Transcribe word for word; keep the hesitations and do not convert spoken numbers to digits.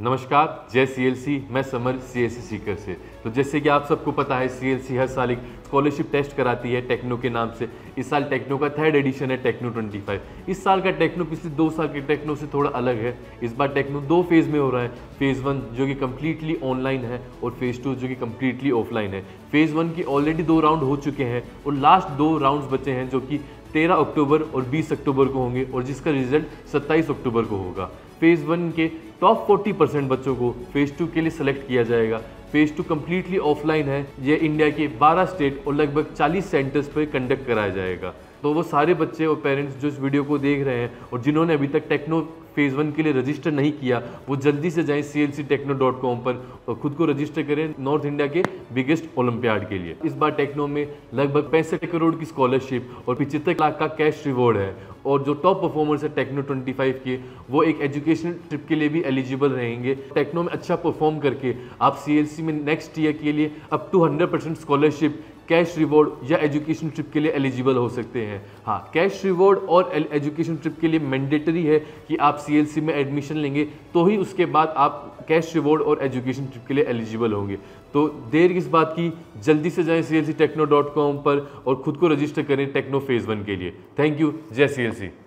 नमस्कार, जय C L C. मैं summer C S C Sikar से। तो जैसे कि आप सबको पता है, सी एल सी हर साल एक स्कॉलरशिप टेस्ट कराती है टेक्नो के नाम से। इस साल टेक्नो का थर्ड एडिशन है, टेक्नो पच्चीस। इस साल का टेक्नो पिछले दो साल के टेक्नो से थोड़ा अलग है। इस बार टेक्नो दो फेज़ में हो रहा है। फेज़ वन जो कि कम्प्लीटली ऑनलाइन है और फेज़ टू जो कि कम्प्लीटली ऑफलाइन है। फेज़ वन की ऑलरेडी दो राउंड हो चुके हैं और लास्ट दो राउंड बचे हैं जो कि तेरह अक्टूबर और बीस अक्टूबर को होंगे और जिसका रिजल्ट सत्ताईस अक्टूबर को होगा। फेज़ वन के टॉप चालीस परसेंट बच्चों को फेज़ टू के लिए सेलेक्ट किया जाएगा। फेज़ टू कम्प्लीटली ऑफलाइन है। यह इंडिया के बारह स्टेट और लगभग चालीस सेंटर्स पर कंडक्ट कराया जाएगा। तो वो सारे बच्चे और पेरेंट्स जो इस वीडियो को देख रहे हैं और जिन्होंने अभी तक टेक्नो फेज़ वन के लिए रजिस्टर नहीं किया, वो जल्दी से जाएं C L C techno dot com पर और खुद को रजिस्टर करें नॉर्थ इंडिया के बिगेस्ट ओलंपियाड के लिए। इस बार टेक्नो में लगभग पैंसठ करोड़ की स्कॉलरशिप और पचहत्तर लाख का कैश रिवॉर्ड है। और जो टॉप परफॉर्मर्स है टेक्नो पच्चीस के, वो एक एजुकेशनल ट्रिप के लिए भी एलिजिबल रहेंगे। टेक्नो में अच्छा परफॉर्म करके आप सी एल सी में नेक्स्ट ईयर के लिए up to hundred percent scholarship, cash reward या एजुकेशन ट्रिप के लिए एलिजिबल हो सकते हैं। हाँ, कैश रिवॉर्ड और एजुकेशन ट्रिप के लिए मैंडेटरी है कि आप सी एल सी में एडमिशन लेंगे तो ही उसके बाद आप कैश रिवॉर्ड और एजुकेशन ट्रिप के लिए एलिजिबल होंगे। तो देर किस बात की, जल्दी से जाएं C L C techno dot com पर और खुद को रजिस्टर करें टेक्नो फेज़ वन के लिए। Thank you. जय सी एल सी।